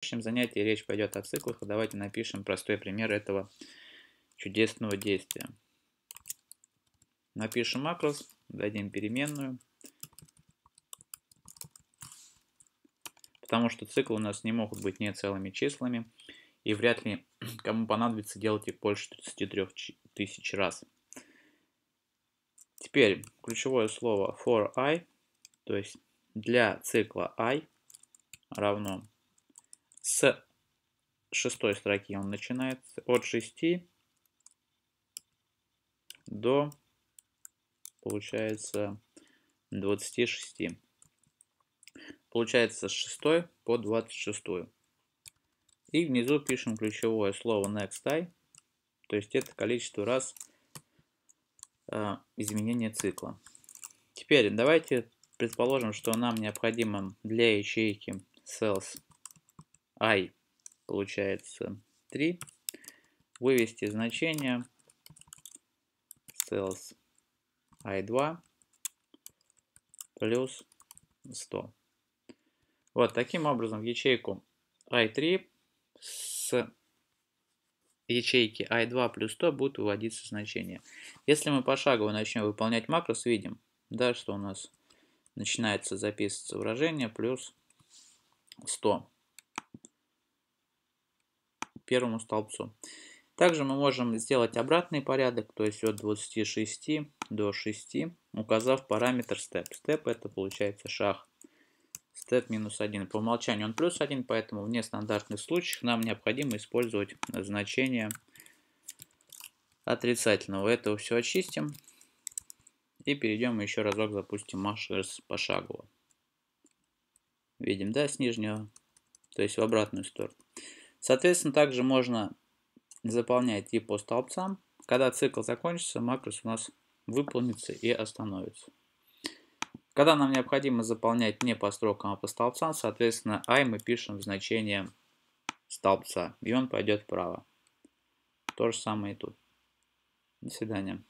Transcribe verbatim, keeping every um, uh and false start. В следующем занятии речь пойдет о циклах, и давайте напишем простой пример этого чудесного действия. Напишем макрос, дадим переменную, потому что циклы у нас не могут быть не целыми числами, и вряд ли кому понадобится делать их больше тридцати трёх тысяч раз. Теперь ключевое слово for i, то есть для цикла i равно с шестой строки, он начинается от шести до, получается, двадцати шести. Получается с шестой по двадцать шесть. И внизу пишем ключевое слово next i, то есть это количество раз э, изменения цикла. Теперь давайте предположим, что нам необходимо для ячейки cells i, получается, три, вывести значение cells i два плюс сто. Вот таким образом в ячейку i три с ячейки i два плюс сто будет выводиться значение. Если мы пошагово начнем выполнять макрос, видим, да, что у нас начинается записываться выражение плюс сто. Первому столбцу. Также мы можем сделать обратный порядок, то есть от двадцати шести до шести, указав параметр степ. Степ — это получается шаг. Степ минус один. По умолчанию он плюс один, поэтому в нестандартных случаях нам необходимо использовать значение отрицательного. Этого все очистим и перейдем еще разок, запустим макрос пошагово. Видим, да, с нижнего, то есть в обратную сторону. Соответственно, также можно заполнять и по столбцам. Когда цикл закончится, макрос у нас выполнится и остановится. Когда нам необходимо заполнять не по строкам, а по столбцам, соответственно, i мы пишем в значение столбца, и он пойдет вправо. То же самое и тут. До свидания.